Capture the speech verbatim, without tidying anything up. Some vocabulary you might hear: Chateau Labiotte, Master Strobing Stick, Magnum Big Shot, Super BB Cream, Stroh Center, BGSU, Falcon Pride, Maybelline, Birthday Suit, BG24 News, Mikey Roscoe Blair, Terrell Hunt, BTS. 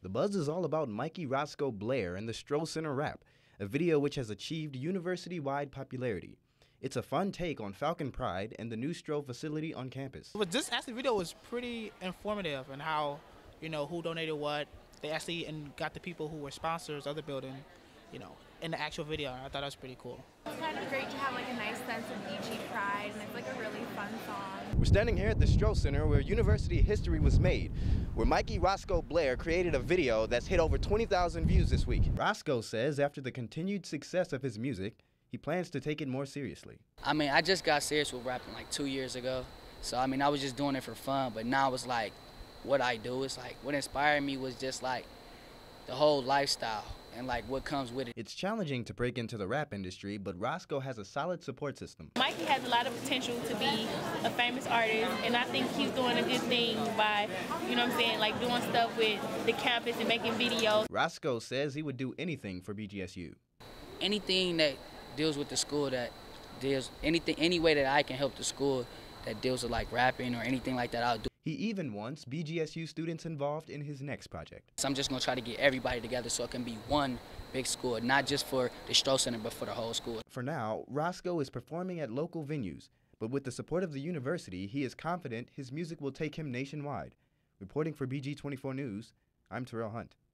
The buzz is all about Mikey Roscoe Blair and the Stroh Center rap, a video which has achieved university-wide popularity. It's a fun take on Falcon Pride and the new Stroh facility on campus. But this actually video was pretty informative and in how, you know, who donated what. They actually and got the people who were sponsors of the building, you know, in the actual video. I thought that was pretty cool. It's kind of great to have like a nice sense of B G pride, and it's like a really fun song. We're standing here at the Stroh Center where university history was made, where Mikey Roscoe Blair created a video that's hit over twenty thousand views this week. Roscoe says after the continued success of his music, he plans to take it more seriously. I mean, I just got serious with rapping like two years ago. So, I mean, I was just doing it for fun, but now it's like what I do. It's like what inspired me was just like the whole lifestyle and like what comes with it. It's challenging to break into the rap industry, but Roscoe has a solid support system. Mikey has a lot of potential to be a famous artist, and I think he's doing a good thing by, you know what I'm saying, like doing stuff with the campus and making videos. Roscoe says he would do anything for B G S U. Anything that deals with the school, that deals anything, any way that I can help the school that deals with like rapping or anything like that, I'll do. He even wants B G S U students involved in his next project. So I'm just gonna try to get everybody together so it can be one big school, not just for the Stroh Center, but for the whole school. For now, Roscoe is performing at local venues, but with the support of the university, he is confident his music will take him nationwide. Reporting for B G twenty-four News, I'm Terrell Hunt.